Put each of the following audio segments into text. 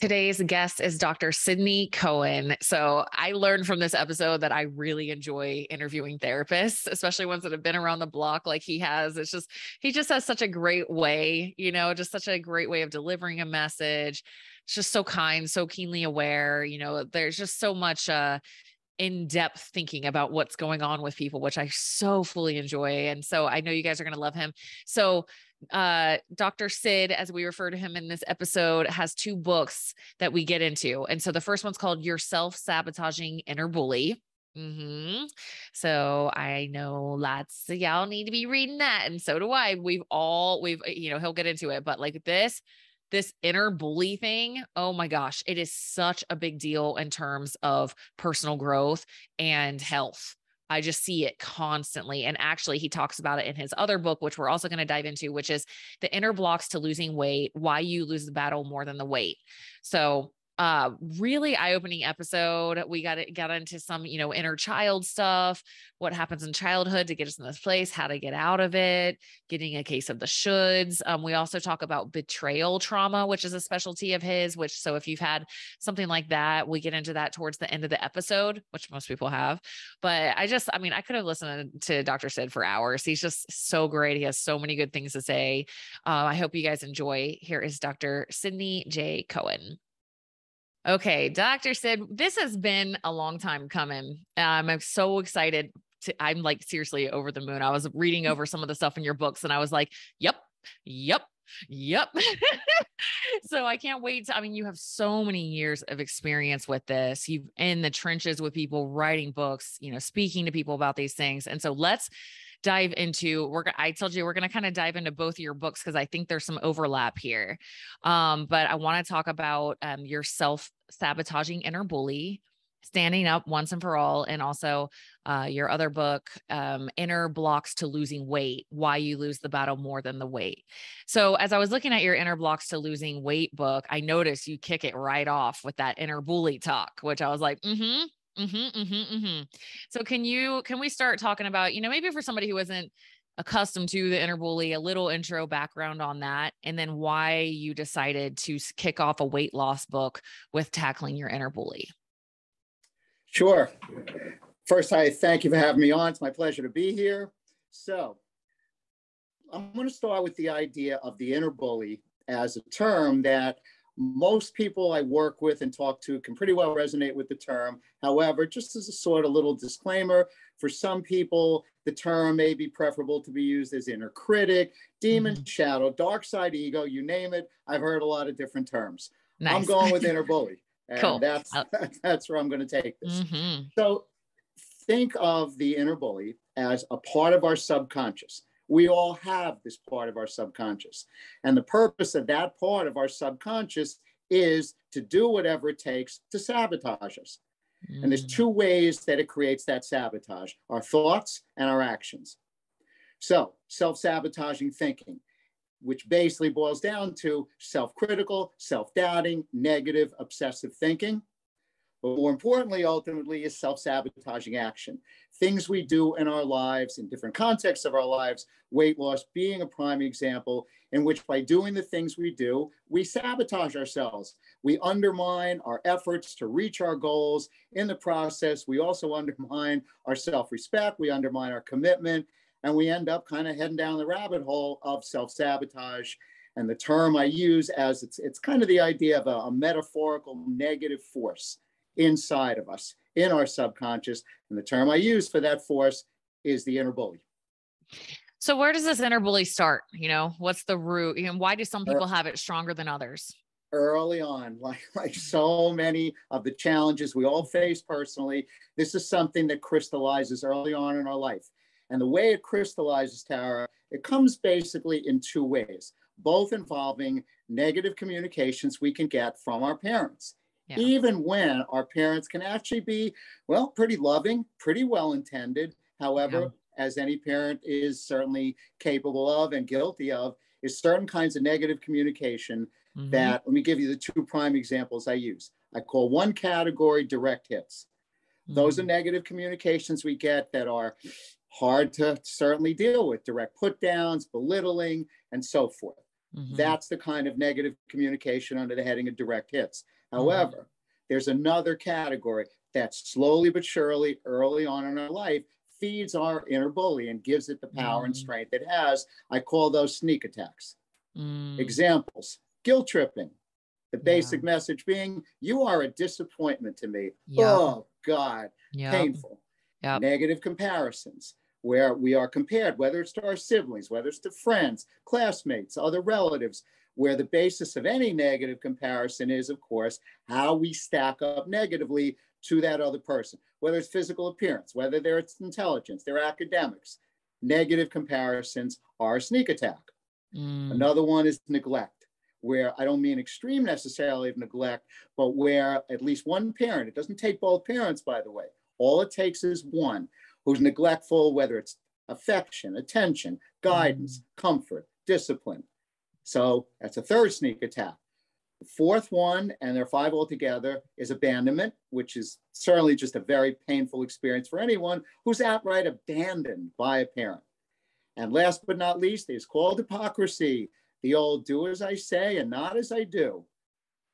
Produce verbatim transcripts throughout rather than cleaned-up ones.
Today's guest is Doctor Sidney Cohen. So I learned from this episode that I really enjoy interviewing therapists, especially ones that have been around the block like he has. It's just, he just has such a great way, you know, just such a great way of delivering a message. It's just so kind, so keenly aware, you know, there's just so much, uh, in-depth thinking about what's going on with people, which I so fully enjoy. And so I know you guys are going to love him. So uh, Doctor Sid, as we refer to him in this episode, has two books that we get into. And so the first one's called Your Self Sabotaging Inner Bully. Mm-hmm. So I know lots of y'all need to be reading that. And so do I. We've all, we've, you know, he'll get into it, but like this, This inner bully thing, oh my gosh, it is such a big deal in terms of personal growth and health. I just see it constantly. And actually, he talks about it in his other book, which we're also going to dive into, which is The Inner Blocks to Losing Weight, Why You Lose the Battle More Than the Weight. So uh, really eye-opening episode. We got it, got into some, you know, inner child stuff, what happens in childhood to get us in this place, how to get out of it, getting a case of the shoulds. Um, we also talk about betrayal trauma, which is a specialty of his, which, so if you've had something like that, we get into that towards the end of the episode, which most people have, but I just, I mean, I could have listened to Doctor Sid for hours. He's just so great. He has so many good things to say. Um, uh, I hope you guys enjoy. Here is Doctor Sidney J Cohen. Okay, Doctor Sid, this has been a long time coming. Um, I'm so excited. To, I'm like seriously over the moon. I was reading over some of the stuff in your books and I was like, yep, yep, yep. So I can't wait. To, I mean, you have so many years of experience with this. You've in the trenches with people, writing books, you know, speaking to people about these things. And so let's dive into, we're, I told you, we're going to kind of dive into both of your books because I think there's some overlap here. Um, but I want to talk about um, Your Self-Sabotaging Inner Bully, Standing Up Once and For All, and also uh, your other book, um, Inner Blocks to Losing Weight, Why You Lose the Battle More Than the Weight. So as I was looking at your Inner Blocks to Losing Weight book, I noticed you kick it right off with that inner bully talk, which I was like, mm-hmm. Mm-hmm, mm-hmm, mm-hmm. So can you, can we start talking about, you know, maybe for somebody who isn't accustomed to the inner bully, a little intro background on that, and then why you decided to kick off a weight loss book with tackling your inner bully? Sure. First, I thank you for having me on. It's my pleasure to be here. So I'm going to start with the idea of the inner bully as a term that most people I work with and talk to can pretty well resonate with the term. However, just as a sort of little disclaimer, for some people, the term may be preferable to be used as inner critic, demon, mm-hmm. shadow, dark side, ego, you name it. I've heard a lot of different terms. Nice. I'm going with inner bully. And cool. That's, that's where I'm going to take this. Mm-hmm. So think of the inner bully as a part of our subconscious. We all have this part of our subconscious. And the purpose of that part of our subconscious is to do whatever it takes to sabotage us. Mm. And there's two ways that it creates that sabotage, our thoughts and our actions. So self-sabotaging thinking, which basically boils down to self-critical, self-doubting, negative, obsessive thinking. But more importantly, ultimately, is self-sabotaging action. Things we do in our lives, in different contexts of our lives, weight loss being a prime example, in which by doing the things we do, we sabotage ourselves. We undermine our efforts to reach our goals. In the process, we also undermine our self-respect, we undermine our commitment, and we end up kind of heading down the rabbit hole of self-sabotage. And the term I use as it's, it's kind of the idea of a, a metaphorical negative force inside of us, in our subconscious. And the term I use for that force is the inner bully. So where does this inner bully start? You know, what's the root? And why do some people have it stronger than others? Early on, like, like so many of the challenges we all face personally, this is something that crystallizes early on in our life. And the way it crystallizes, Tara, it comes basically in two ways, both involving negative communications we can get from our parents. Yeah. Even when our parents can actually be, well, pretty loving, pretty well-intended. However, yeah. as any parent is certainly capable of and guilty of, is certain kinds of negative communication mm-hmm. that, let me give you the two prime examples I use. I call one category direct hits. Mm-hmm. Those are negative communications we get that are hard to certainly deal with, direct put-downs, belittling, and so forth. Mm-hmm. That's the kind of negative communication under the heading of direct hits. However, mm-hmm. there's another category that slowly but surely early on in our life feeds our inner bully and gives it the power mm. and strength it has. I call those sneak attacks. Mm. Examples, guilt tripping. The basic yeah. message being, you are a disappointment to me. Yep. Oh God, yep. painful. Yep. Negative comparisons, where we are compared, whether it's to our siblings, whether it's to friends, classmates, other relatives, where the basis of any negative comparison is, of course, how we stack up negatively to that other person, whether it's physical appearance, whether they're it's intelligence, their academics. Negative comparisons are a sneak attack. Mm. Another one is neglect, where I don't mean extreme necessarily of neglect, but where at least one parent, it doesn't take both parents, by the way, all it takes is one who's neglectful, whether it's affection, attention, guidance, mm. comfort, discipline. So that's a third sneak attack. The fourth one, and there are five altogether, is abandonment, which is certainly just a very painful experience for anyone who's outright abandoned by a parent. And last but not least is called hypocrisy, the old do as I say and not as I do.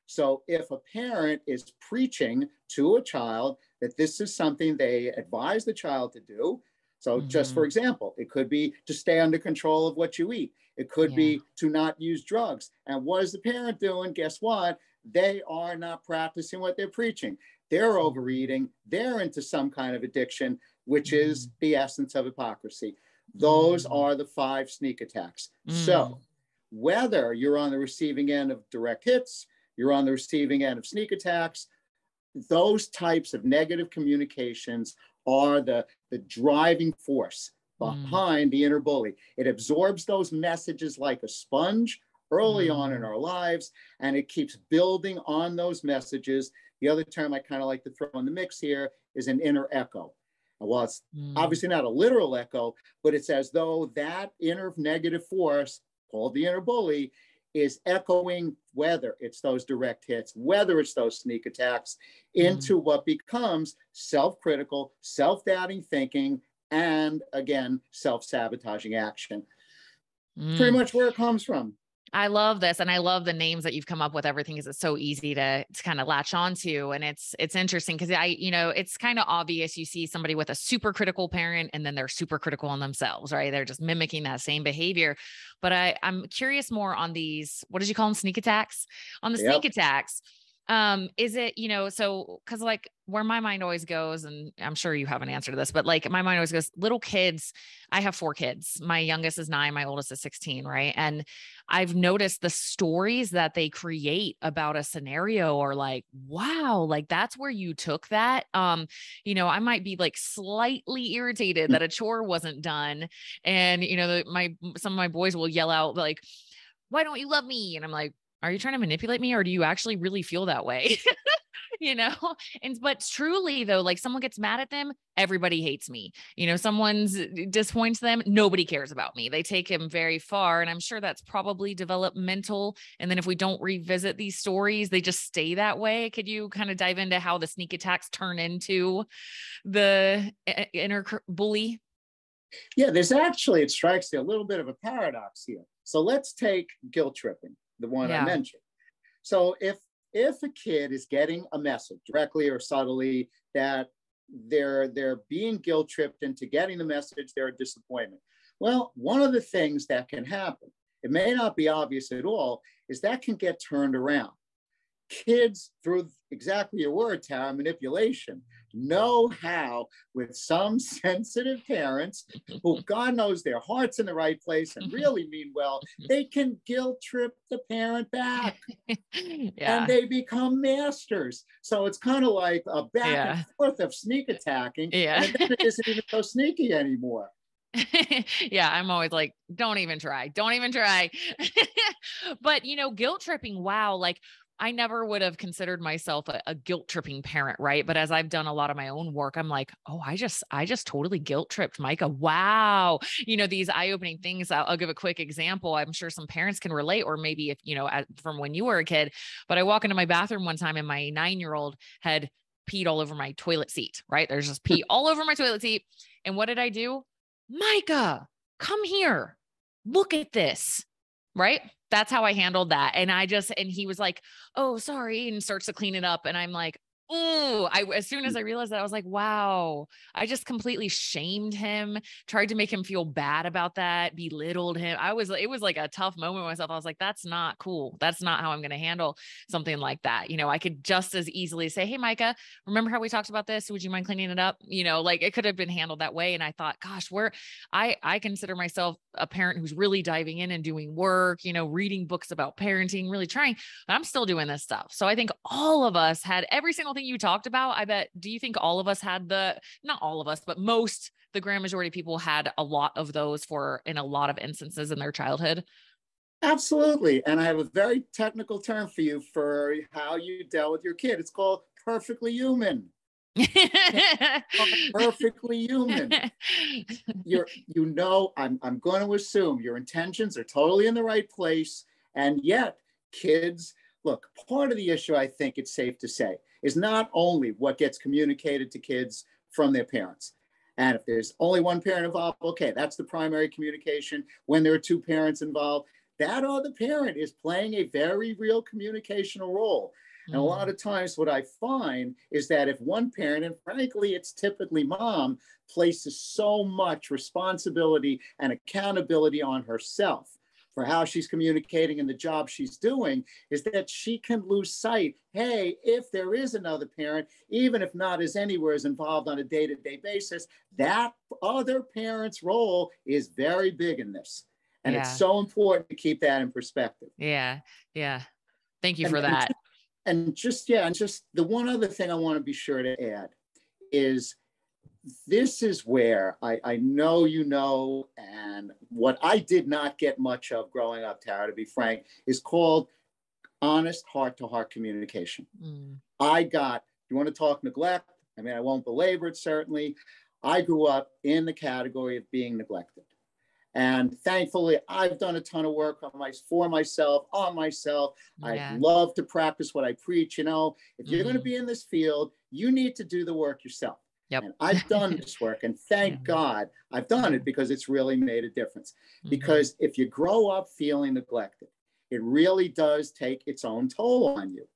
So if a parent is preaching to a child that this is something they advise the child to do, so mm-hmm. just for example, it could be to stay under control of what you eat. It could yeah. be to not use drugs. And what is the parent doing? Guess what? They are not practicing what they're preaching. They're overeating. They're into some kind of addiction, which mm. is the essence of hypocrisy. Those mm. are the five sneak attacks. Mm. So whether you're on the receiving end of direct hits, you're on the receiving end of sneak attacks, those types of negative communications are the, the driving force behind mm. the inner bully. It absorbs those messages like a sponge early mm. on in our lives, and it keeps building on those messages. The other term I kind of like to throw in the mix here is an inner echo. And while it's mm. obviously not a literal echo, but it's as though that inner negative force called the inner bully is echoing, whether it's those direct hits, whether it's those sneak attacks, into mm. what becomes self-critical, self-doubting thinking, and again, self-sabotaging action. Mm. Pretty much where it comes from. I love this. And I love the names that you've come up with, everything, because it's so easy to, to kind of latch onto. And it's, it's interesting because I, you know, it's kind of obvious. You see somebody with a super critical parent and then they're super critical on themselves, right? They're just mimicking that same behavior. But I, I'm curious more on these, what did you call them? Sneak attacks? On the yep. sneak attacks. Um, is it, you know, so, cause like where my mind always goes, and I'm sure you have an answer to this, but like my mind always goes, little kids, I have four kids. My youngest is nine. My oldest is sixteen. Right. And I've noticed the stories that they create about a scenario are like, wow, like that's where you took that. Um, you know, I might be like slightly irritated that a chore wasn't done. And, you know, the, my, some of my boys will yell out like, why don't you love me? And I'm like, are you trying to manipulate me or do you actually really feel that way? You know? And, but truly though, like someone gets mad at them, everybody hates me. You know, someone's disappoints them. Nobody cares about me. They take him very far. And I'm sure that's probably developmental. And then if we don't revisit these stories, they just stay that way. Could you kind of dive into how the sneak attacks turn into the inner bully? Yeah, there's actually, it strikes me a little bit of a paradox here. So let's take guilt tripping, the one yeah. I mentioned. So if if a kid is getting a message directly or subtly that they're they're being guilt tripped into getting the message, they're a disappointment. Well, one of the things that can happen, it may not be obvious at all, is that can get turned around. Kids, through exactly your word, Tara, manipulation, know how with some sensitive parents who God knows their heart's in the right place and really mean well, they can guilt trip the parent back yeah. and they become masters. So it's kind of like a back yeah. and forth of sneak attacking yeah. and then it isn't even so sneaky anymore. Yeah. I'm always like, don't even try. Don't even try. But you know, guilt tripping. Wow. Like, I never would have considered myself a, a guilt tripping parent. Right. But as I've done a lot of my own work, I'm like, oh, I just, I just totally guilt tripped Micah. Wow. You know, these eye opening things. I'll, I'll give a quick example. I'm sure some parents can relate, or maybe if, you know, at, from when you were a kid, but I walk into my bathroom one time and my nine-year-old had peed all over my toilet seat, right? There's just pee all over my toilet seat. And what did I do? Micah, come here, look at this. Right. that's how I handled that. And I just, and he was like, oh, sorry. And starts to clean it up. And I'm like, oh, I, as soon as I realized that, I was like, wow, I just completely shamed him, tried to make him feel bad about that, belittled him. I was, it was like a tough moment with myself. I was like, that's not cool. That's not how I'm going to handle something like that. You know, I could just as easily say, hey, Micah, remember how we talked about this? Would you mind cleaning it up? You know, like it could have been handled that way. And I thought, gosh, we're, I, I consider myself a parent who's really diving in and doing work, you know, reading books about parenting, really trying, but I'm still doing this stuff. So I think all of us had every single thing you talked about. I bet, do you think all of us had the, not all of us, but most, the grand majority of people had a lot of those for, in a lot of instances in their childhood? Absolutely. And I have a very technical term for you for how you dealt with your kid. It's called perfectly human. Perfectly human. You're, you know, I'm, I'm going to assume your intentions are totally in the right place. And yet kids, look, part of the issue, I think it's safe to say, is not only what gets communicated to kids from their parents. And if there's only one parent involved, okay, that's the primary communication. When there are two parents involved, that other parent is playing a very real communicational role. And a lot of times what I find is that if one parent, and frankly, it's typically mom, places so much responsibility and accountability on herself for how she's communicating and the job she's doing, is that she can lose sight. Hey, if there is another parent, even if not as anywhere is involved on a day-to-day basis, that other parent's role is very big in this. And yeah. It's so important to keep that in perspective. Yeah. Yeah. Thank you and, for that. And just, yeah, and just the one other thing I want to be sure to add is this is where I, I know, you know, and what I did not get much of growing up, Tara, to be frank, is called honest heart-to-heart communication. Mm. I got, you want to talk neglect? I mean, I won't belabor it, certainly. I grew up in the category of being neglected. And thankfully, I've done a ton of work on my, for myself, on myself. Yeah. I love to practice what I preach. You know, if mm-hmm. you're going to be in this field, you need to do the work yourself. Yep. And I've done this work. And thank yeah. God I've done it, because it's really made a difference. Mm-hmm. Because if you grow up feeling neglected, it really does take its own toll on you.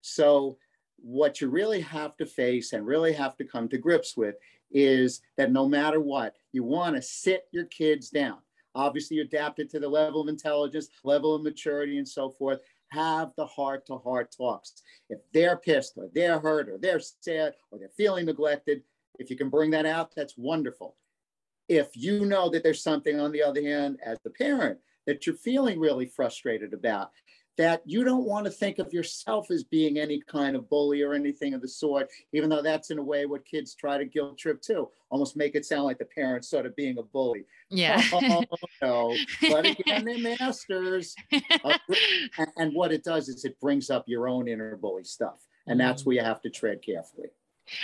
So what you really have to face and really have to come to grips with is that no matter what, you want to sit your kids down. Obviously, you adapt it to the level of intelligence, level of maturity, and so forth. Have the heart-to-heart talks. If they're pissed or they're hurt or they're sad or they're feeling neglected, if you can bring that out, that's wonderful. If you know that there's something, on the other hand, as the parent, that you're feeling really frustrated about, that you don't want to think of yourself as being any kind of bully or anything of the sort, even though that's in a way what kids try to guilt trip too, almost make it sound like the parents sort of being a bully. Yeah. Oh, no. But again, they're masters. And what it does is it brings up your own inner bully stuff. And that's where you have to tread carefully.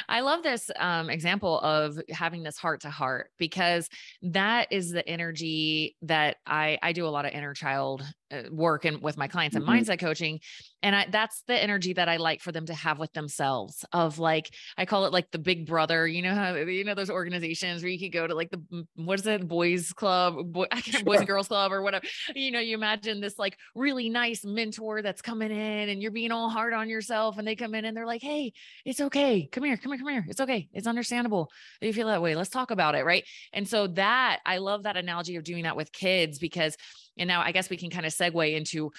I love this um, example of having this heart to heart, because that is the energy that I, I do a lot of inner child work and with my clients mm-hmm. and mindset coaching. And I, that's the energy that I like for them to have with themselves, of like, I call it like the big brother, you know, how, you know, those organizations where you could go to like the, what is it? Boys club, boy, sure. Boys and Girls Club or whatever, you know, you imagine this like really nice mentor that's coming in and you're being all hard on yourself, and they come in and they're like, hey, it's okay. Come here, come here, come here. It's okay. It's understandable that you feel that way. Let's talk about it. Right. And so that, I love that analogy of doing that with kids, because, and now I guess we can kind of segue into,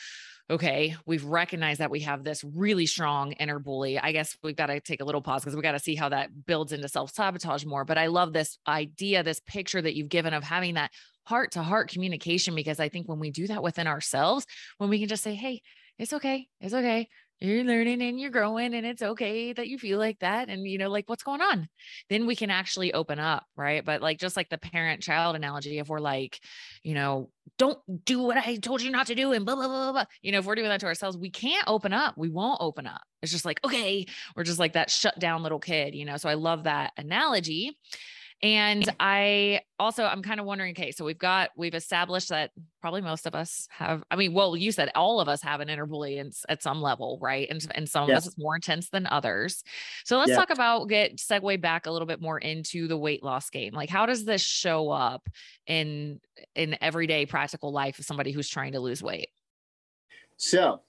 okay, we've recognized that we have this really strong inner bully. I guess we've got to take a little pause because we got to see how that builds into self-sabotage more. But I love this idea, this picture that you've given of having that heart-to-heart communication, because I think when we do that within ourselves, when we can just say, hey, it's okay, it's okay. You're learning and you're growing, and it's okay that you feel like that. And you know, like what's going on, then we can actually open up. Right. But like, just like the parent child analogy, if we're like, you know, don't do what I told you not to do and blah, blah, blah, blah. You know, if we're doing that to ourselves, we can't open up. We won't open up. It's just like, okay, we're just like that shut down little kid, you know? So I love that analogy. And I also, I'm kind of wondering, okay, so we've got, we've established that probably most of us have, I mean, well, you said all of us have an inner bully in, at some level, right? And, and some yes. of us is more intense than others. So let's yes. talk about, get segue back a little bit more into the weight loss game. Like, how does this show up in, in everyday practical life of somebody who's trying to lose weight? So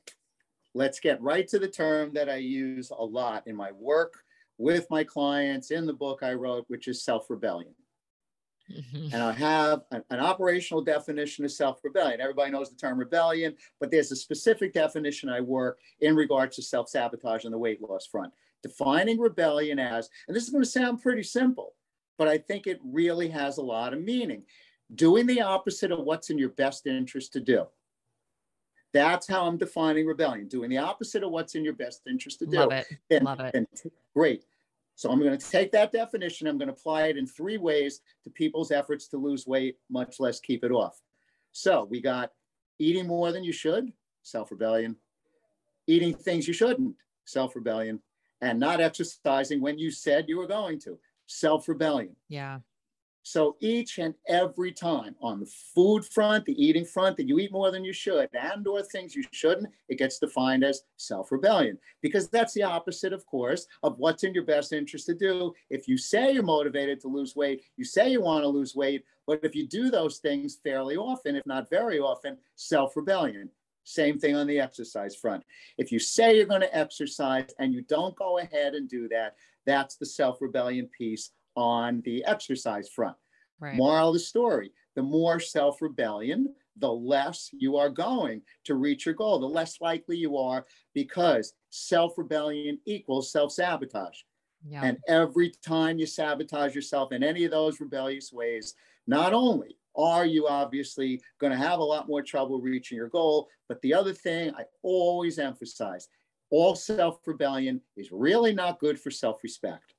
let's get right to the term that I use a lot in my work with my clients in the book I wrote, which is self-rebellion. Mm-hmm. And I have an, an operational definition of self-rebellion. Everybody knows the term rebellion, but there's a specific definition I work in regards to self-sabotage on the weight loss front. Defining rebellion as, and this is going to sound pretty simple, but I think it really has a lot of meaning. Doing the opposite of what's in your best interest to do. That's how I'm defining rebellion, doing the opposite of what's in your best interest to do. Love it. And, Love it. And great. So I'm going to take that definition. I'm going to apply it in three ways to people's efforts to lose weight, much less keep it off. So we got eating more than you should, self-rebellion, eating things you shouldn't, self-rebellion, and not exercising when you said you were going to, self-rebellion. Yeah. So each and every time on the food front, the eating front, that you eat more than you should and or things you shouldn't, it gets defined as self-rebellion, because that's the opposite, of course, of what's in your best interest to do. If you say you're motivated to lose weight, you say you want to lose weight, but if you do those things fairly often, if not very often, self-rebellion. Same thing on the exercise front. If you say you're going to exercise and you don't go ahead and do that, that's the self-rebellion piece on the exercise front. Right. Moral of the story, the more self-rebellion, the less you are going to reach your goal, the less likely you are, because self-rebellion equals self-sabotage. Yeah. And every time you sabotage yourself in any of those rebellious ways, not only are you obviously going to have a lot more trouble reaching your goal, but the other thing I always emphasize, all self-rebellion is really not good for self-respect.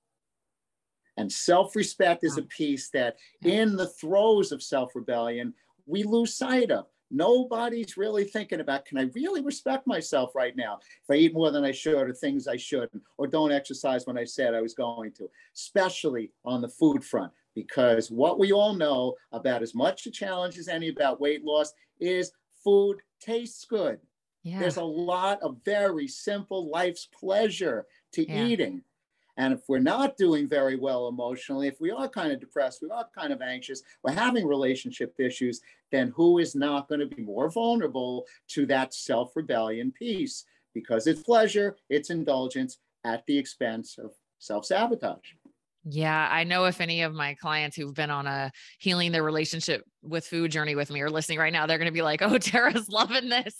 And self-respect is a piece that in the throes of self-rebellion, we lose sight of. Nobody's really thinking about, can I really respect myself right now? If I eat more than I should, or things I shouldn't, or don't exercise when I said I was going to, especially on the food front, because what we all know about as much a challenge as any about weight loss is food tastes good. Yeah. There's a lot of very simple life's pleasure to yeah. eating. And if we're not doing very well emotionally, if we are kind of depressed, we are kind of anxious, we're having relationship issues, then who is not going to be more vulnerable to that self-rebellion piece? Because it's pleasure, it's indulgence at the expense of self-sabotage. Yeah, I know if any of my clients who've been on a healing their relationship with food journey with me are listening right now, they're going to be like, oh, Tara's loving this.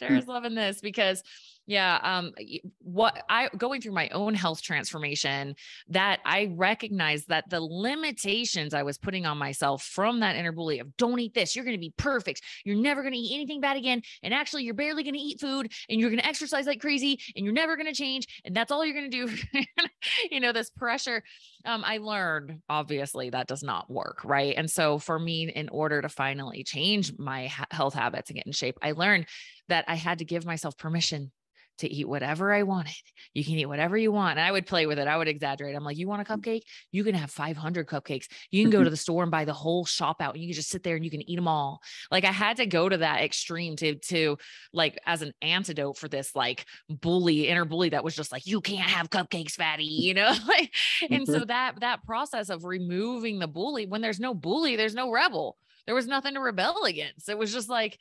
Tara's loving this because... Yeah. Um, what I going through my own health transformation, that I recognized that the limitations I was putting on myself from that inner bully of don't eat this, you're going to be perfect. You're never going to eat anything bad again. And actually you're barely going to eat food and you're going to exercise like crazy and you're never going to change. And that's all you're going to do. You know, this pressure, um, I learned obviously that does not work. Right. And so for me, in order to finally change my ha- health habits and get in shape, I learned that I had to give myself permission to eat whatever I wanted. You can eat whatever you want. And I would play with it. I would exaggerate. I'm like, you want a cupcake? You can have five hundred cupcakes. You can go to the store and buy the whole shop out and you can just sit there and you can eat them all. Like I had to go to that extreme to, to like, as an antidote for this, like bully, inner bully that was just like, you can't have cupcakes, fatty, you know? Like, and so that, that process of removing the bully, when there's no bully, there's no rebel. There was nothing to rebel against. It was just like,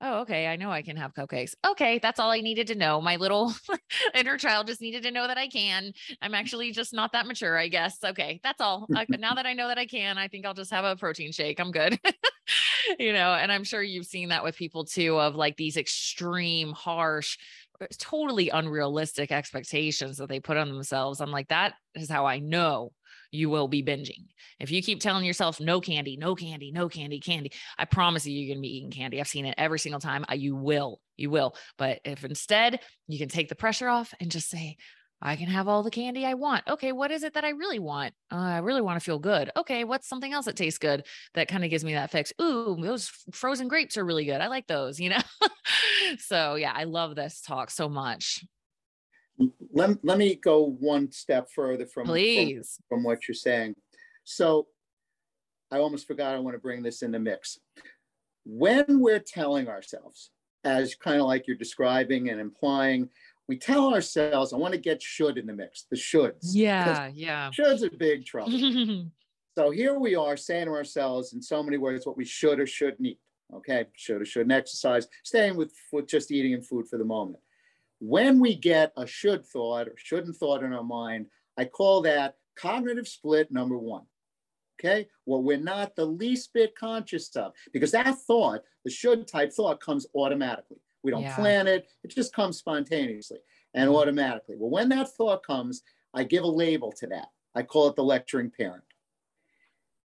oh, okay. I know I can have cupcakes. Okay. That's all I needed to know. My little inner child just needed to know that I can. I'm actually just not that mature, I guess. Okay. That's all. I, now that I know that I can, I think I'll just have a protein shake. I'm good. You know, and I'm sure you've seen that with people too, of like these extreme, harsh, totally unrealistic expectations that they put on themselves. I'm like, that is how I know you will be binging. If you keep telling yourself no candy, no candy, no candy, candy, I promise you, you're going to be eating candy. I've seen it every single time. I, you will, you will. But if instead you can take the pressure off and just say, I can have all the candy I want. Okay. What is it that I really want? Uh, I really want to feel good. Okay. What's something else that tastes good that kind of gives me that fix? Ooh, those frozen grapes are really good. I like those, you know? So yeah, I love this talk so much. Let, let me go one step further from, Please. from, from what you're saying. So I almost forgot I want to bring this in the mix. When we're telling ourselves, as kind of like you're describing and implying, we tell ourselves, I want to get should in the mix, the shoulds. Yeah, yeah. Shoulds are big trouble. So here we are saying to ourselves in so many words what we should or shouldn't eat. Okay, should or shouldn't exercise, staying with, with just eating and food for the moment. When we get a should thought or shouldn't thought in our mind, I call that cognitive split number one. Okay, what we're not the least bit conscious of, because that thought, the should type thought, comes automatically. We don't yeah. plan it. It just comes spontaneously and mm-hmm. automatically. Well, when that thought comes, I give a label to that. I call it the lecturing parent.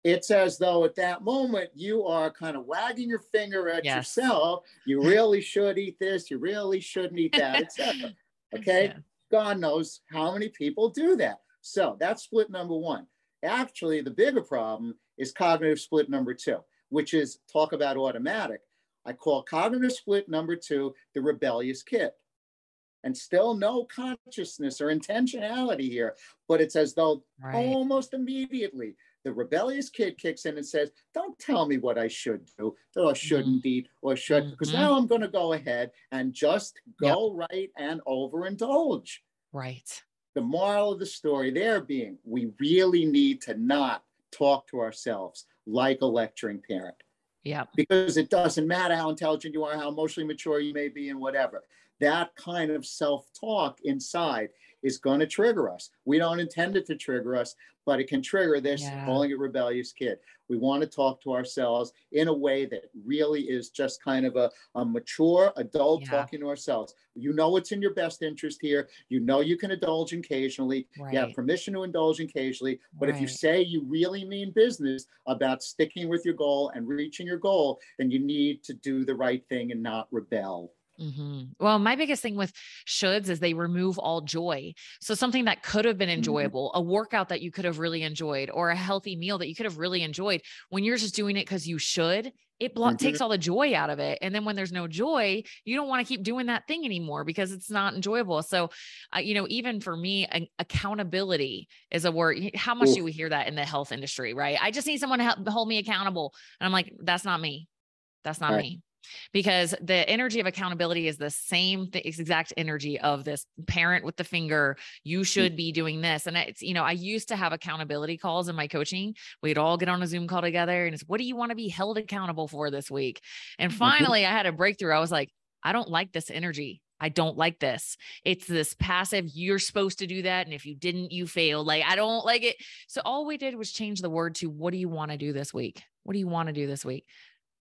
It's as though at that moment, you are kind of wagging your finger at yes. yourself. You really should eat this. You really shouldn't eat that, et cetera. Okay, yeah. God knows how many people do that. So that's split number one. Actually, the bigger problem is cognitive split number two, which is, talk about automatic. I call cognitive split number two the rebellious kid. And still no consciousness or intentionality here, but it's as though right. almost immediately the rebellious kid kicks in and says, don't tell me what I should do, or shouldn't mm-hmm. eat, or should, because mm-hmm. now I'm going to go ahead and just go yep. right and overindulge. Right. The moral of the story there being, we really need to not talk to ourselves like a lecturing parent. Yeah. Because it doesn't matter how intelligent you are, how emotionally mature you may be, and whatever. That kind of self-talk inside is going to trigger us. We don't intend it to trigger us, but it can trigger this, yeah. calling it rebellious kid. We want to talk to ourselves in a way that really is just kind of a, a mature adult yeah. talking to ourselves. You know what's in your best interest here. You know you can indulge occasionally. Right. You have permission to indulge occasionally. But right. if you say you really mean business about sticking with your goal and reaching your goal, then you need to do the right thing and not rebel. Mm-hmm. Well, my biggest thing with shoulds is they remove all joy. So something that could have been enjoyable, mm-hmm. a workout that you could have really enjoyed, or a healthy meal that you could have really enjoyed, when you're just doing it because you should, it blo- mm-hmm. takes all the joy out of it. And then when there's no joy, you don't want to keep doing that thing anymore because it's not enjoyable. So, uh, you know, even for me, an- accountability is a word. How much Ooh. do we hear that in the health industry, right? I just need someone to help hold me accountable. And I'm like, that's not me. That's not right. me. Because the energy of accountability is the same th- exact energy of this parent with the finger. You should be doing this. And it's, you know, I used to have accountability calls in my coaching. We'd all get on a Zoom call together and it's, what do you want to be held accountable for this week? And finally I had a breakthrough. I was like, I don't like this energy. I don't like this. It's this passive, you're supposed to do that. And if you didn't, you failed. Like, I don't like it. So all we did was change the word to, what do you want to do this week? What do you want to do this week?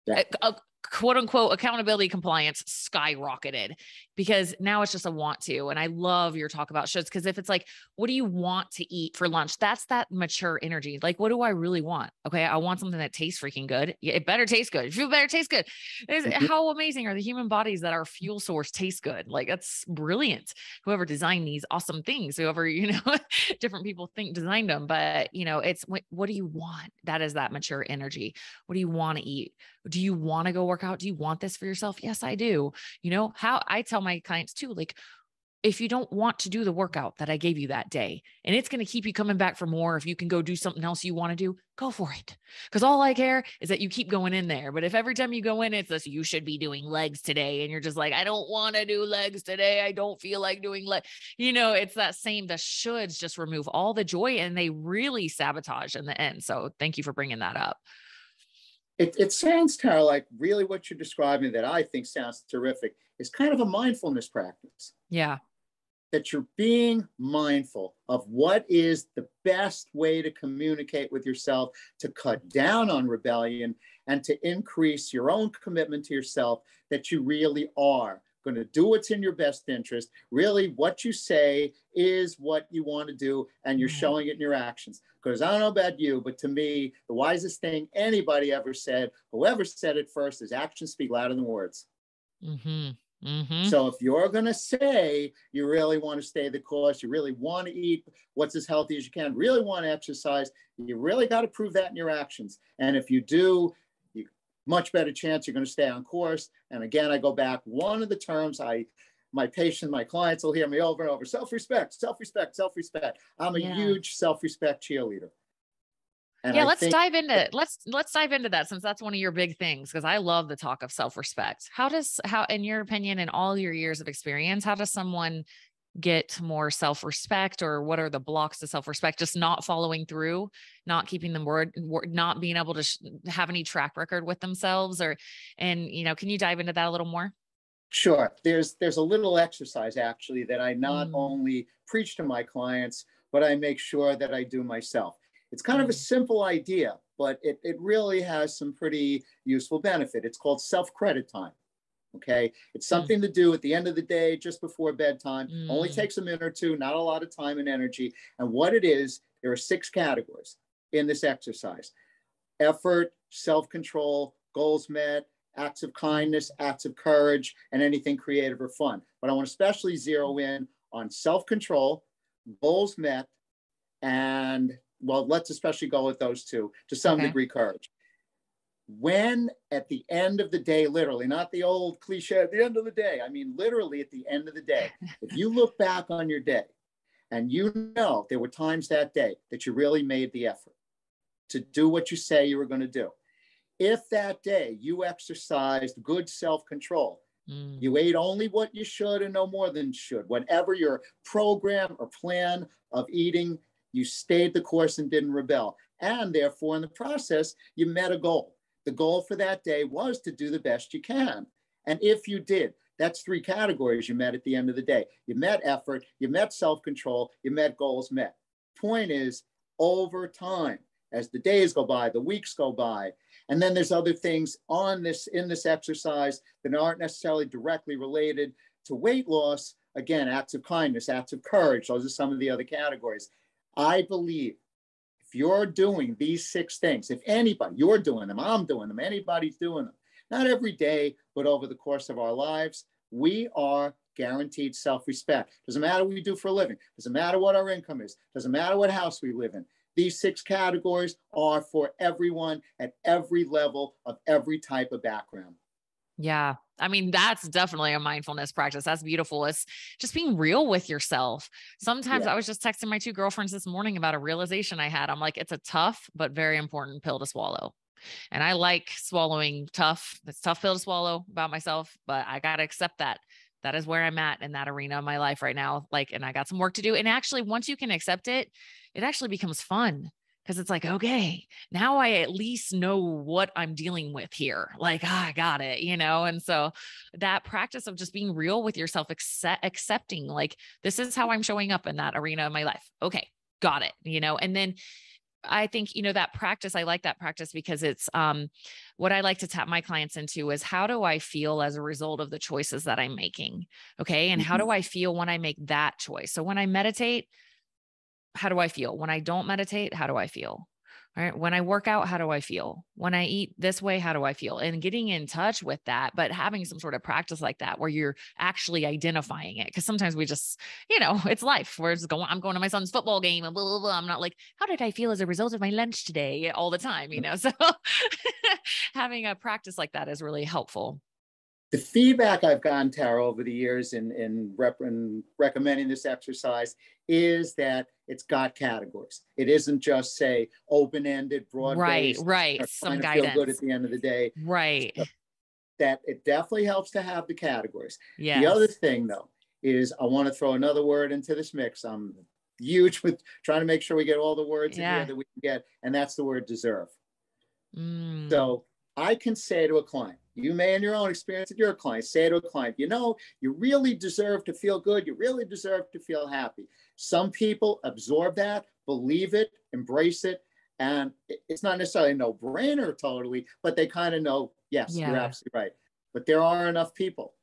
Yeah. Uh, quote unquote accountability compliance skyrocketed, because now it's just a want to. And I love your talk about shoulds, because if it's like, what do you want to eat for lunch? That's that mature energy. Like, what do I really want? Okay. I want something that tastes freaking good. It better taste good. It better taste good. Mm-hmm. How amazing are the human bodies that our fuel source tastes good? Like, that's brilliant. Whoever designed these awesome things, whoever, you know, different people think designed them, but you know, it's what, what do you want? That is that mature energy. What do you want to eat? Do you want to go work out? Do you want this for yourself? Yes, I do. You know, how I tell my clients too, like, if you don't want to do the workout that I gave you that day, and it's going to keep you coming back for more, if you can go do something else you want to do, go for it. Because all I care is that you keep going in there. But if every time you go in, it's this, you should be doing legs today. And you're just like, I don't want to do legs today. I don't feel like doing legs. You know, it's that same, the shoulds just remove all the joy, and they really sabotage in the end. So thank you for bringing that up. It, it sounds, Tara, like really what you're describing, that I think sounds terrific, is kind of a mindfulness practice. Yeah. That you're being mindful of what is the best way to communicate with yourself, to cut down on rebellion, and to increase your own commitment to yourself, that you really are going to do what's in your best interest. Really, what you say is what you want to do, and you're mm-hmm. showing it in your actions. Because I don't know about you, but to me, the wisest thing anybody ever said, whoever said it first, is actions speak louder than words. Mm-hmm. Mm-hmm. So if you're going to say you really want to stay the course, you really want to eat what's as healthy as you can, really want to exercise, you really got to prove that in your actions. And if you do, you much better chance you're going to stay on course. And again, I go back, one of the terms I My patient, my clients will hear me over and over. Self-respect, self-respect, self-respect. I'm a yeah. huge self-respect cheerleader. And yeah, I let's think- dive into let's let's dive into that, since that's one of your big things, because I love the talk of self-respect. How does how, in your opinion, in all your years of experience, how does someone get more self-respect, or what are the blocks to self-respect? Just not following through, not keeping the word, not being able to sh- have any track record with themselves, or, and, you know, can you dive into that a little more? Sure. There's, there's a little exercise actually that I not mm. only preach to my clients, but I make sure that I do myself. It's kind mm. of a simple idea, but it, it really has some pretty useful benefit. It's called self-credit time. Okay. It's something mm. to do at the end of the day, just before bedtime, mm. only takes a minute or two, not a lot of time and energy. And what it is, there are six categories in this exercise: effort, self-control, goals met, acts of kindness, acts of courage, and anything creative or fun. But I want to especially zero in on self-control, goals met, and, well, let's especially go with those two, to some okay. degree, courage. When at the end of the day, literally, not the old cliche, at the end of the day, I mean, literally at the end of the day, if you look back on your day and you know there were times that day that you really made the effort to do what you say you were going to do. If that day you exercised good self-control, mm. you ate only what you should and no more than should, whatever your program or plan of eating, you stayed the course and didn't rebel. And therefore, in the process, you met a goal. The goal for that day was to do the best you can. And if you did, that's three categories you met at the end of the day. You met effort, you met self-control, you met goals met. Point is, over time, as the days go by, the weeks go by, and then there's other things on this, in this exercise that aren't necessarily directly related to weight loss. Again, acts of kindness, acts of courage, those are some of the other categories. I believe if you're doing these six things, if anybody, you're doing them, I'm doing them, anybody's doing them, not every day, but over the course of our lives, we are guaranteed self-respect. Doesn't matter what we do for a living. Doesn't matter what our income is. Doesn't matter what house we live in. These six categories are for everyone at every level of every type of background. Yeah. I mean, that's definitely a mindfulness practice. That's beautiful. It's just being real with yourself. Sometimes yeah. I was just texting my two girlfriends this morning about a realization I had. I'm like, it's a tough, but very important pill to swallow. And I like swallowing tough. It's a tough pill to swallow about myself, but I got to accept that. That is where I'm at in that arena of my life right now. Like, and I got some work to do. And actually, once you can accept it, it actually becomes fun. Cause it's like, okay, now I at least know what I'm dealing with here. Like, ah, I got it, you know? And so that practice of just being real with yourself, accept, accepting, like, this is how I'm showing up in that arena of my life. Okay. Got it. You know? And then I think, you know, that practice, I like that practice because it's, um, what I like to tap my clients into is, how do I feel as a result of the choices that I'm making? Okay. And mm-hmm. how do I feel when I make that choice? So when I meditate, how do I feel? When I don't meditate, how do I feel? All right. When I work out, how do I feel? When I eat this way, how do I feel? And getting in touch with that, but having some sort of practice like that where you're actually identifying it. Cause sometimes we just, you know, it's life. We're just going, I'm going to my son's football game and blah, blah, blah. I'm not like, how did I feel as a result of my lunch today all the time? You know, so having a practice like that is really helpful. The feedback I've gotten, Tara, over the years in, in, rep- in recommending this exercise is that it's got categories. It isn't just, say, open-ended, broad-based. Right, right. Some guidance. Feel good at the end of the day. Right. So that it definitely helps to have the categories. Yes. The other thing, though, is I want to throw another word into this mix. I'm huge with trying to make sure we get all the words yeah. in here that we can get, and that's the word deserve. Mm. So I can say to a client, you may in your own experience with your client, say to a client, you know, you really deserve to feel good. You really deserve to feel happy. Some people absorb that, believe it, embrace it. And it's not necessarily a no-brainer totally, but they kind of know, yes, yeah. you're absolutely right. But there are enough people.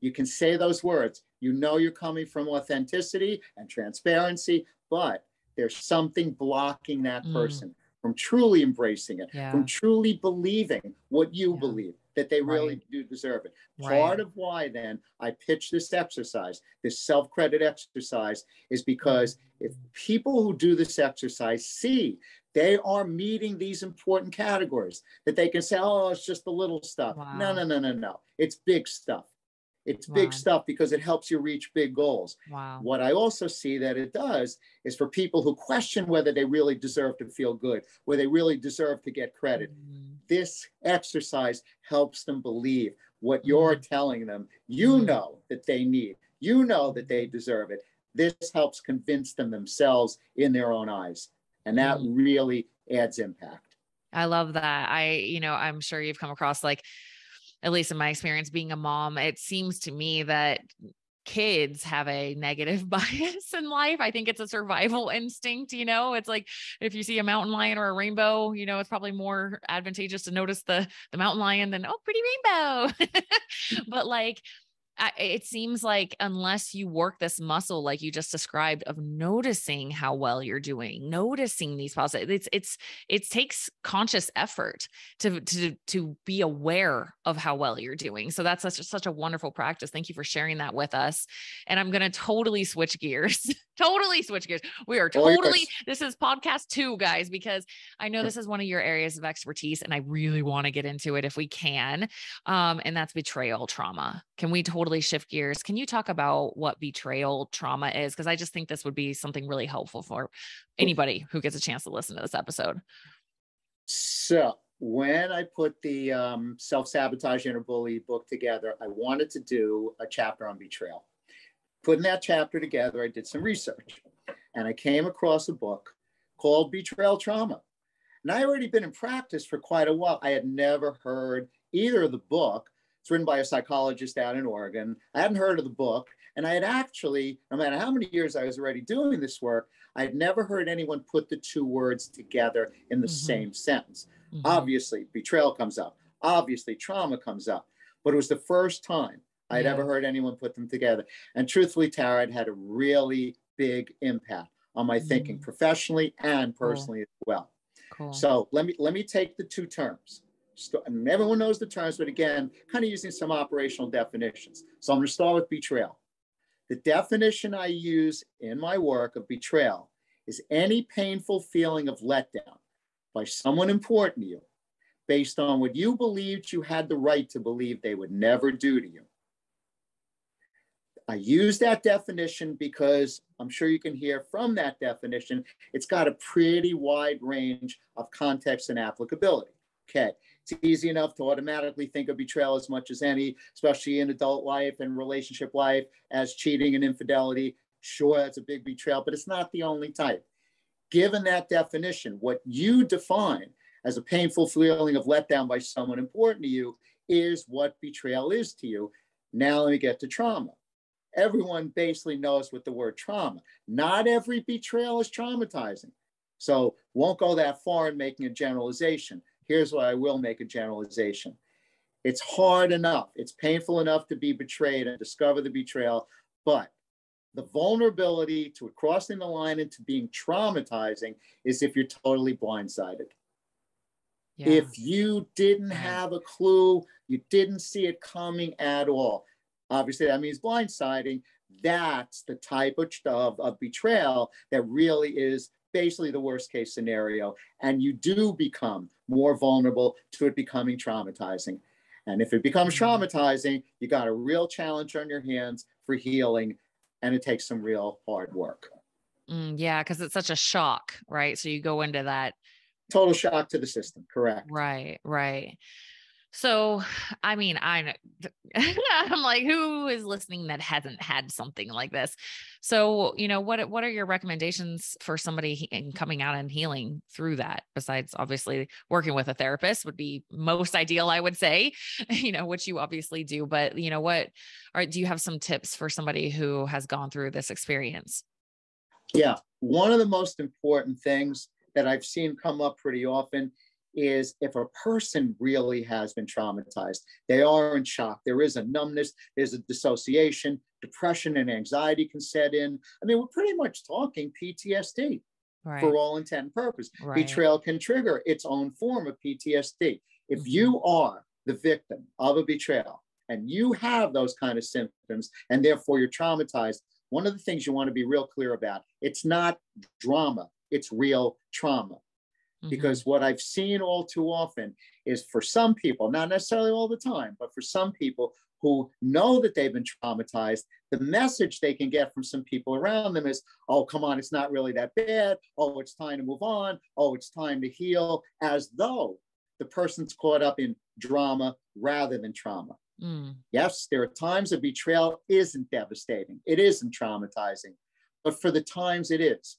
You can say those words. You know you're coming from authenticity and transparency, but there's something blocking that mm. person from truly embracing it, yeah. from truly believing what you yeah. believe, that they really right. do deserve it. Right. Part of why then I pitch this exercise, this self-credit exercise, is because if people who do this exercise see they are meeting these important categories, that they can say, oh, it's just the little stuff. Wow. No, no, no, no, no. It's big stuff. It's wow. big stuff because it helps you reach big goals. Wow. What I also see that it does is for people who question whether they really deserve to feel good, whether they really deserve to get credit. Mm. This exercise helps them believe what mm. you're telling them. You mm. know that they need, you know that they deserve it. this helps convince them themselves in their own eyes. And that mm. really adds impact. I love that. I, you know, I'm sure you've come across, like, at least in my experience being a mom, it seems to me that kids have a negative bias in life. I think it's a survival instinct. You know, it's like, if you see a mountain lion or a rainbow, you know, it's probably more advantageous to notice the, the mountain lion than, oh, pretty rainbow. But like, I, it seems like unless you work this muscle, like you just described, of noticing how well you're doing, noticing these positive, it's, it's, it takes conscious effort to, to, to be aware of how well you're doing. So that's such a, such a wonderful practice. Thank you for sharing that with us. And I'm going to totally switch gears, totally switch gears. We are totally, this is podcast two, guys, because I know this is one of your areas of expertise and I really want to get into it if we can. Um, and that's betrayal trauma. Can we totally shift gears? Can you talk about what betrayal trauma is? Because I just think this would be something really helpful for anybody who gets a chance to listen to this episode. So when I put the um, Self Sabotage Inner Bully book together, I wanted to do a chapter on betrayal. Putting that chapter together, I did some research and I came across a book called Betrayal Trauma. And I already been in practice for quite a while. I had never heard either of the book. It's written by a psychologist out in Oregon. I hadn't heard of the book. And I had actually, no matter how many years I was already doing this work, I'd never heard anyone put the two words together in the mm-hmm. same sentence. Mm-hmm. Obviously, betrayal comes up. Obviously, trauma comes up. But it was the first time I'd yeah. ever heard anyone put them together. And truthfully, Tara, it had a really big impact on my mm-hmm. thinking professionally and personally cool. as well. Cool. So let me let me take the two terms. And everyone knows the terms, but again, kind of using some operational definitions. So I'm going to start with betrayal. The definition I use in my work of betrayal is any painful feeling of letdown by someone important to you based on what you believed you had the right to believe they would never do to you. I use that definition because I'm sure you can hear from that definition, it's got a pretty wide range of context and applicability. Okay. It's easy enough to automatically think of betrayal as much as any, especially in adult life and relationship life, as cheating and infidelity. Sure, that's a big betrayal, but it's not the only type. Given that definition, what you define as a painful feeling of letdown by someone important to you is what betrayal is to you. Now let me get to trauma. Everyone basically knows what the word trauma. Not every betrayal is traumatizing. So won't go that far in making a generalization. Here's why I will make a generalization. It's hard enough. It's painful enough to be betrayed and discover the betrayal, but the vulnerability to crossing the line into being traumatizing is if you're totally blindsided. Yeah. If you didn't have a clue, you didn't see it coming at all. Obviously, that means blindsiding. That's the type of, of, of betrayal that really is basically the worst case scenario, and you do become more vulnerable to it becoming traumatizing. And if it becomes traumatizing, you got a real challenge on your hands for healing, and it takes some real hard work. Mm, yeah, because it's such a shock, right? So you go into that. Total shock to the system, correct. Right, right. So, I mean, I, I'm like, who is listening that hasn't had something like this? So, you know, what, what are your recommendations for somebody in coming out and healing through that? Besides, obviously working with a therapist would be most ideal, I would say, you know, which you obviously do, but you know, what are, do you have some tips for somebody who has gone through this experience? Yeah. One of the most important things that I've seen come up pretty often is if a person really has been traumatized, they are in shock. There is a numbness, there's a dissociation, depression and anxiety can set in. I mean, we're pretty much talking P T S D right. for all intent and purpose. Right. Betrayal can trigger its own form of P T S D. If mm-hmm. you are the victim of a betrayal and you have those kind of symptoms and therefore you're traumatized, one of the things you want to be real clear about, it's not drama, it's real trauma. Because what I've seen all too often is for some people, not necessarily all the time, but for some people who know that they've been traumatized, the message they can get from some people around them is, oh, come on, it's not really that bad. Oh, it's time to move on. Oh, it's time to heal, as though the person's caught up in drama rather than trauma. Mm. Yes, there are times a betrayal isn't devastating. It isn't traumatizing. but for the times it is.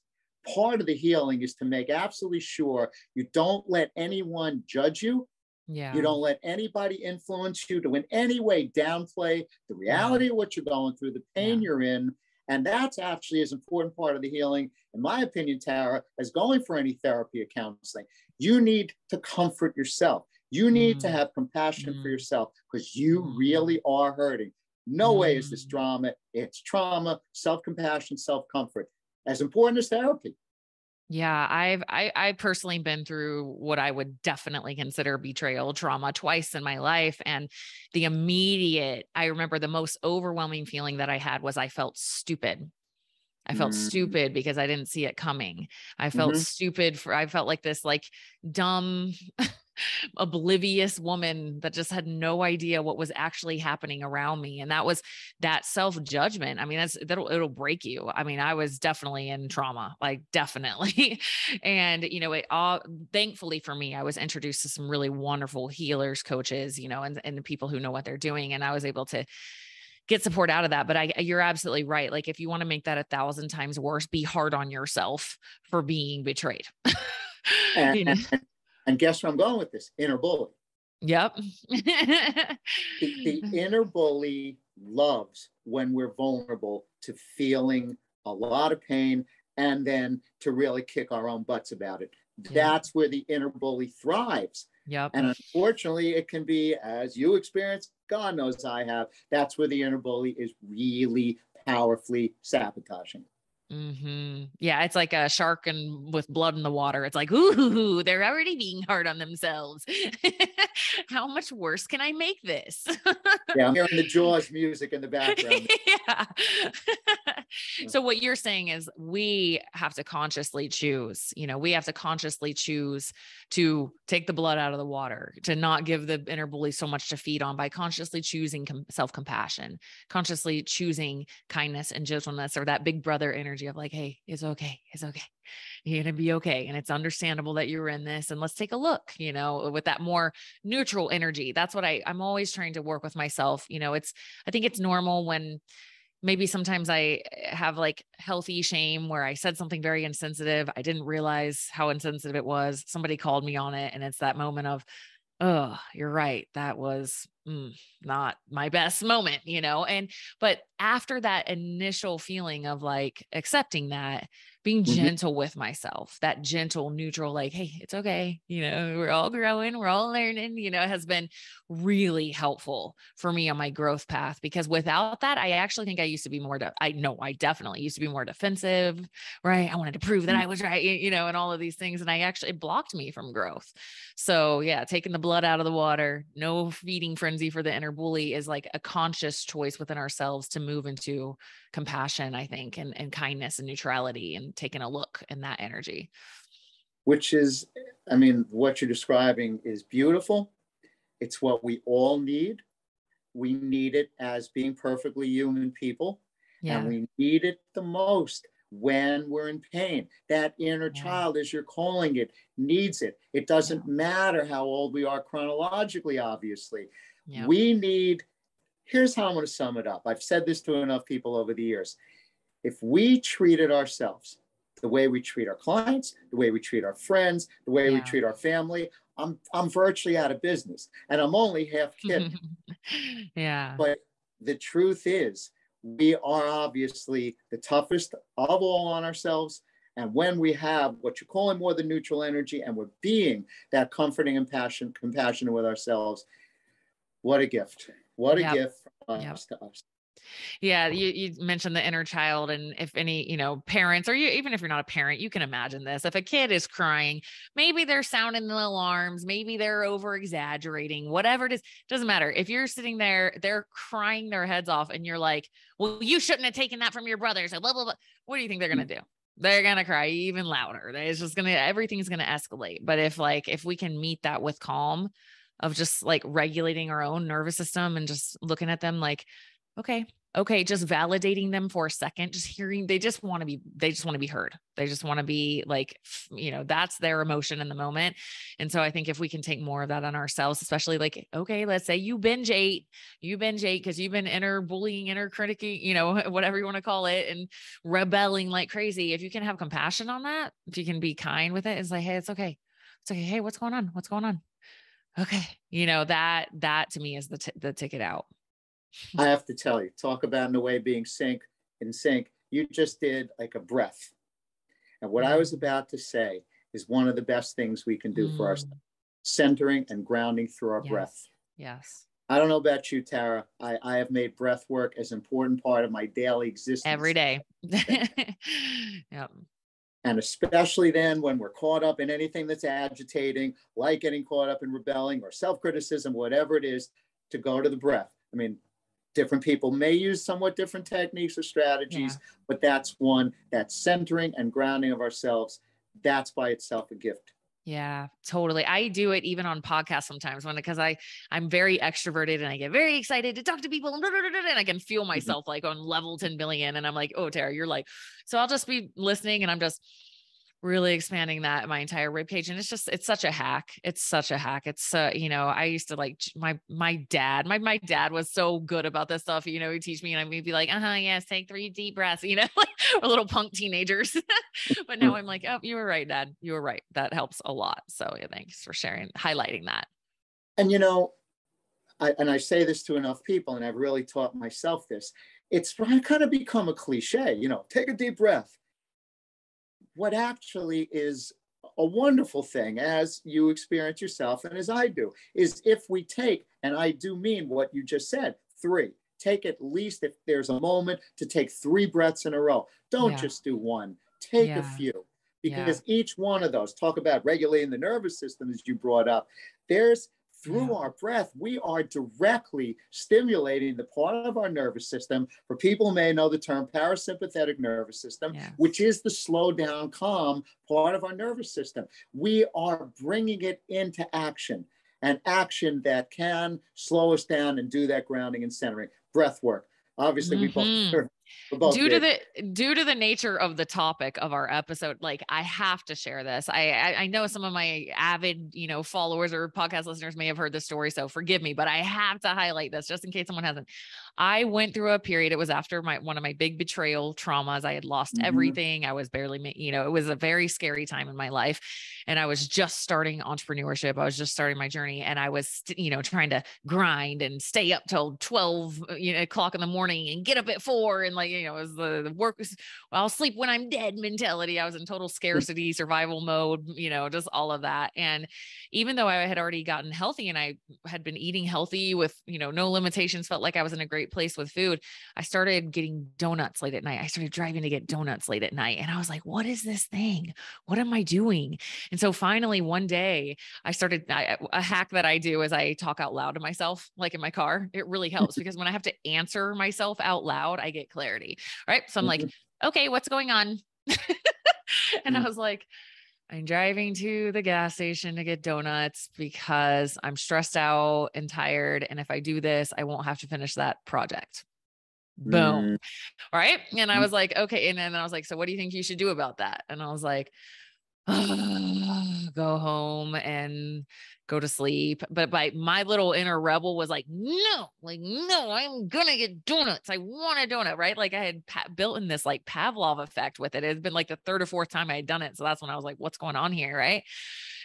Part of the healing is to make absolutely sure you don't let anyone judge you. Yeah. You don't let anybody influence you to in any way downplay the reality yeah. of what you're going through, the pain yeah. you're in. And that's actually is an important part of the healing, in my opinion, Tara, as going for any therapy or counseling. You need to comfort yourself. You need mm. to have compassion mm. for yourself, because you mm. really are hurting. No mm. way is this drama. It's trauma, self-compassion, self-comfort. As important as therapy. Yeah, I've I, I personally been through what I would definitely consider betrayal trauma twice in my life. And the immediate, I remember the most overwhelming feeling that I had was I felt stupid. I felt mm-hmm. stupid because I didn't see it coming. I felt mm-hmm. stupid for, I felt like this like dumb, oblivious woman that just had no idea what was actually happening around me. And that was that self-judgment. I mean, that's, that'll, it'll break you. I mean, I was definitely in trauma, like definitely. And, you know, it all, thankfully for me, I was introduced to some really wonderful healers, coaches, you know, and, and the people who know what they're doing. And I was able to get support out of that. But I, you're absolutely right. Like if you want to make that a thousand times worse, be hard on yourself for being betrayed. you know? and, and guess where I'm going with this? Inner bully. Yep. the, the inner bully loves when we're vulnerable to feeling a lot of pain and then to really kick our own butts about it. Yeah. That's where the inner bully thrives. Yep. And unfortunately, it can be, as you experience, God knows I have, that's where the inner bully is really powerfully sabotaging. Mm-hmm. Yeah. It's like a shark and with blood in the water. It's like, ooh, they're already being hard on themselves. How much worse can I make this? Yeah. I'm hearing the Jaws music in the background. yeah. So what you're saying is we have to consciously choose, you know, we have to consciously choose to take the blood out of the water, to not give the inner bully so much to feed on by consciously choosing com- self-compassion, consciously choosing kindness and gentleness, or that big brother energy of like, hey, it's okay. It's okay. You're going to be okay. And it's understandable that you're in this, and let's take a look, you know, with that more neutral energy. That's what I, I'm always trying to work with myself. You know, it's, I think it's normal when maybe sometimes I have like healthy shame where I said something very insensitive. I didn't realize how insensitive it was. Somebody called me on it. And it's that moment of, oh, you're right. That was mm, not my best moment, you know? And, but after that initial feeling of like accepting that, being mm-hmm. gentle with myself, that gentle, neutral, like, hey, it's okay. You know, we're all growing, we're all learning, you know, has been really helpful for me on my growth path, because without that, I actually think I used to be more, de- I know I definitely used to be more defensive, right? I wanted to prove that I was right, you know, and all of these things. And I actually, it blocked me from growth. So yeah, taking the blood out of the water, no feeding frenzy for the inner bully is like a conscious choice within ourselves to move into compassion, I think, and, and kindness and neutrality and taking a look in that energy. Which is, I mean, what you're describing is beautiful. It's what we all need. We need it as being perfectly human people. Yeah. And we need it the most when we're in pain. That inner yeah. child, as you're calling it, needs it. It doesn't yeah. matter how old we are chronologically, obviously. Yeah. We need, here's how I'm going to sum it up. I've said this to enough people over the years. If we treated ourselves the way we treat our clients, the way we treat our friends, the way yeah. we treat our family, I'm I'm virtually out of business, and I'm only half kidding. yeah. But the truth is, we are obviously the toughest of all on ourselves. And when we have what you're calling more the neutral energy, and we're being that comforting and passion, compassionate with ourselves, what a gift! What a yep. gift from yep. us to us. Yeah. You, you mentioned the inner child, and if any, you know, parents, or you, even if you're not a parent, you can imagine this. If a kid is crying, maybe they're sounding the alarms, maybe they're over exaggerating, whatever it is, doesn't matter. If you're sitting there, they're crying their heads off and you're like, well, you shouldn't have taken that from your brother. So blah, blah, blah. What do you think they're going to do? They're going to cry even louder. It's just going to, everything's going to escalate. But if like, if we can meet that with calm of just like regulating our own nervous system and just looking at them like, okay, okay, just validating them for a second, just hearing, they just want to be, they just want to be heard. They just want to be like, you know, that's their emotion in the moment. And so I think if we can take more of that on ourselves, especially like, okay, let's say you binge ate, you binge ate because you've been inner bullying, inner critiquing, you know, whatever you want to call it, and rebelling like crazy. If you can have compassion on that, if you can be kind with it, it's like, hey, it's okay. It's okay. Hey, what's going on? What's going on? Okay. You know, that, that to me is the, t- the ticket out. I have to tell you, talk about in a way being sync in sync. You just did like a breath. And what I was about to say is one of the best things we can do mm. for ourselves, centering and grounding through our yes. breath. Yes. I don't know about you, Tara. I, I have made breath work as an important part of my daily existence. Every day. Yep. And especially then when we're caught up in anything that's agitating, like getting caught up in rebelling or self-criticism, whatever it is, to go to the breath. I mean, different people may use somewhat different techniques or strategies, yeah. but that's one, that centering and grounding of ourselves. That's by itself a gift. Yeah, totally. I do it even on podcasts sometimes when, because I, I'm very extroverted and I get very excited to talk to people and, and I can feel myself mm-hmm. like on level ten billion. And I'm like, oh, Tara, you're like, so I'll just be listening and I'm just really expanding that my entire ribcage. And it's just, it's such a hack. It's such a hack. It's, uh, you know, I used to like my, my dad, my, my dad was so good about this stuff, you know, he'd teach me and I would be like, uh-huh, yes, take three deep breaths, you know, like we're little punk teenagers, but now I'm like, oh, you were right, Dad. You were right. That helps a lot. So yeah, thanks for sharing, highlighting that. And, you know, I, and I say this to enough people and I've really taught myself this, it's kind of become a cliche, you know, take a deep breath. What actually is a wonderful thing, as you experience yourself and as I do, is if we take, and I do mean what you just said, three, take at least if there's a moment to take three breaths in a row. Don't yeah. just do one, take yeah. a few, because yeah. each one of those, talk about regulating the nervous system as you brought up, there's through yeah. our breath, we are directly stimulating the part of our nervous system, for people who may know the term parasympathetic nervous system, yes. which is the slow down, calm part of our nervous system. We are bringing it into action, an action that can slow us down and do that grounding and centering. Breath work. Obviously, mm-hmm. we both are. Due to the due to the nature of the topic of our episode, like I have to share this. I, I I know some of my avid, you know, followers or podcast listeners may have heard this story, so forgive me, but I have to highlight this just in case someone hasn't. I went through a period. It was after my one of my big betrayal traumas. I had lost mm-hmm. everything. I was barely, you know, it was a very scary time in my life, and I was just starting entrepreneurship. I was just starting my journey, and I was, you know, trying to grind and stay up till twelve you know, o'clock in the morning and get up at four and like. Like, you know, it was the, the work, well, I'll sleep when I'm dead mentality. I was in total scarcity, survival mode, you know, just all of that. And even though I had already gotten healthy and I had been eating healthy with, you know, no limitations, felt like I was in a great place with food. I started getting donuts late at night. I started driving to get donuts late at night. And I was like, what is this thing? What am I doing? And so finally one day I started, I, a hack that I do is I talk out loud to myself, like in my car. It really helps because when I have to answer myself out loud, I get clear. Right. So I'm like, okay, what's going on? And I was like, I'm driving to the gas station to get donuts because I'm stressed out and tired. And if I do this, I won't have to finish that project. Boom. Mm-hmm. Right. And I was like, okay. And then I was like, so what do you think you should do about that? And I was like, oh, go home and go to sleep. But by my little inner rebel was like, no, like, no, I'm going to get donuts. I want a donut. Right. Like I had pa- built in this like Pavlov effect with it. It had been like the third or fourth time I had done it. So that's when I was like, what's going on here? Right.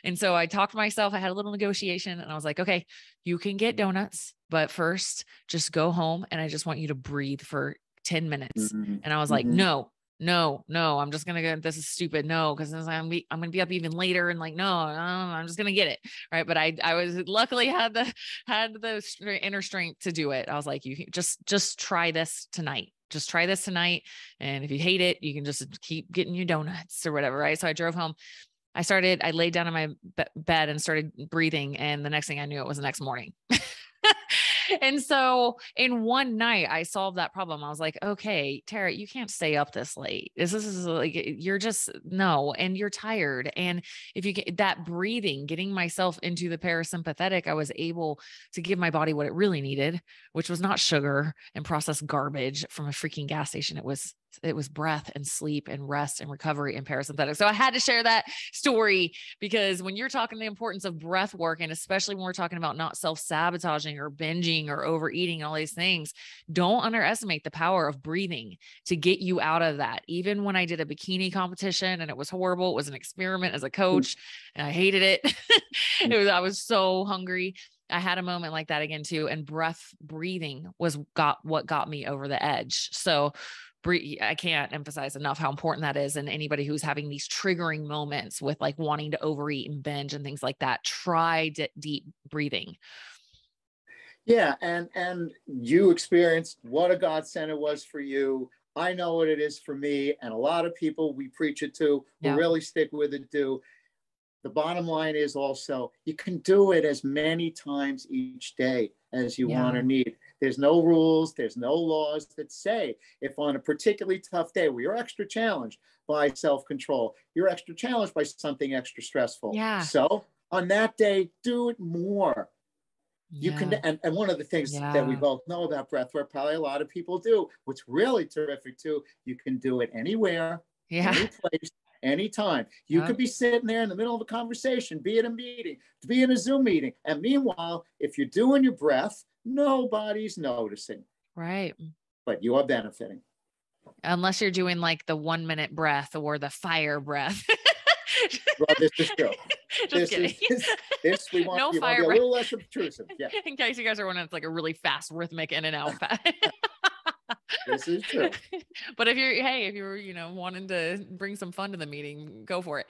And so I talked to myself, I had a little negotiation and I was like, okay, you can get donuts, but first just go home. And I just want you to breathe for ten minutes. Mm-hmm. And I was like, mm-hmm. no, no, no, I'm just going to go. This is stupid. No. Cause I'm going to be, I'm going to be up even later and like, no, no, no, I'm just going to get it. Right. But I, I was luckily had the, had the inner strength to do it. I was like, you just, just try this tonight. Just try this tonight. And if you hate it, you can just keep getting your donuts or whatever. Right. So I drove home. I started, I laid down on my be- bed and started breathing. And the next thing I knew, it was the next morning. And so in one night I solved that problem. I was like, okay, Tara, you can't stay up this late. This, this is like, you're just no. And you're tired. And if you get that breathing, getting myself into the parasympathetic, I was able to give my body what it really needed, which was not sugar and processed garbage from a freaking gas station. It was, it was breath and sleep and rest and recovery and parasympathetic. So I had to share that story, because when you're talking the importance of breath work, and especially when we're talking about not self-sabotaging or binging or overeating, all these things, don't underestimate the power of breathing to get you out of that. Even when I did a bikini competition and it was horrible, it was an experiment as a coach and I hated it. It was, I was so hungry. I had a moment like that again too. And breath breathing was got what got me over the edge. So I can't emphasize enough how important that is. And anybody who's having these triggering moments with like wanting to overeat and binge and things like that, try d- deep breathing. Yeah. And, and you experienced what a godsend it was for you. I know what it is for me. And a lot of people we preach it to, who yeah. really stick with it, do. The bottom line is also, you can do it as many times each day as you yeah. want or need. There's no rules, there's no laws that say if on a particularly tough day where you're extra challenged by self-control, you're extra challenged by something extra stressful. Yeah. So on that day, do it more. You yeah. can, and, and one of the things yeah. that we both know about breath work, probably a lot of people do, what's really terrific too, you can do it anywhere, yeah. any place, anytime. You yeah. could be sitting there in the middle of a conversation, be it a meeting, be in a Zoom meeting. And meanwhile, if you're doing your breath, nobody's noticing. Right. But you are benefiting. Unless you're doing like the one minute breath or the fire breath. Well, this is true. Just this kidding. Is, this, this we want, no you fire want to be breath. A little less obtrusive. Yeah. In case you guys are wondering, it's like a really fast rhythmic in and out. This is true. But if you're, hey, if you're, you know, wanting to bring some fun to the meeting, go for it.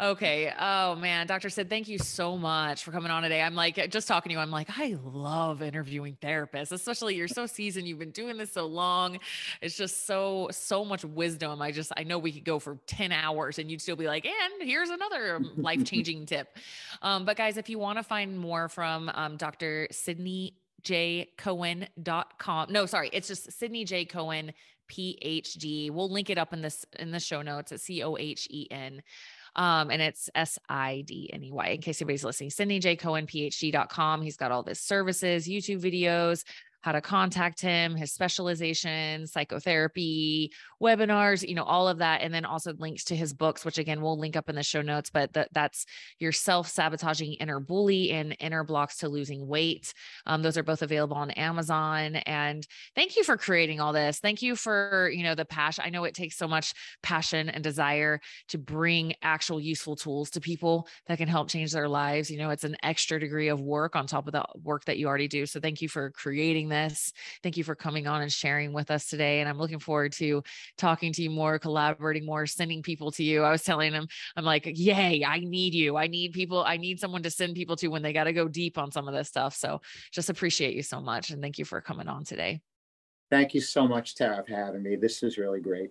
Okay. Oh man. Doctor Sid, thank you so much for coming on today. I'm like, just talking to you, I'm like, I love interviewing therapists, especially you're so seasoned. You've been doing this so long. It's just so, so much wisdom. I just, I know we could go for ten hours and you'd still be like, and here's another life-changing tip. Um, but guys, if you want to find more from, um, Doctor Sidney J Cohen dot com. No, sorry. It's just Sidney J Cohen, P H D. We'll link it up in this, in the show notes at C O H E N. Um, and it's S I D N E Y in case anybody's listening, Sidney J Cohen, P H D dot com. He's got all this services, YouTube videos, how to contact him, his specialization, psychotherapy, webinars, you know, all of that. And then also links to his books, which again, we'll link up in the show notes, but th- that's Your Self Sabotaging Inner Bully and Inner Blocks to Losing Weight. Um, those are both available on Amazon. And thank you for creating all this. Thank you for, you know, the passion. I know it takes so much passion and desire to bring actual useful tools to people that can help change their lives. You know, it's an extra degree of work on top of the work that you already do. So thank you for creating this. Thank you for coming on and sharing with us today. And I'm looking forward to talking to you more, collaborating more, sending people to you. I was telling them, I'm like, yay, I need you. I need people. I need someone to send people to when they got to go deep on some of this stuff. So just appreciate you so much. And thank you for coming on today. Thank you so much, Tara, for having me. This is really great.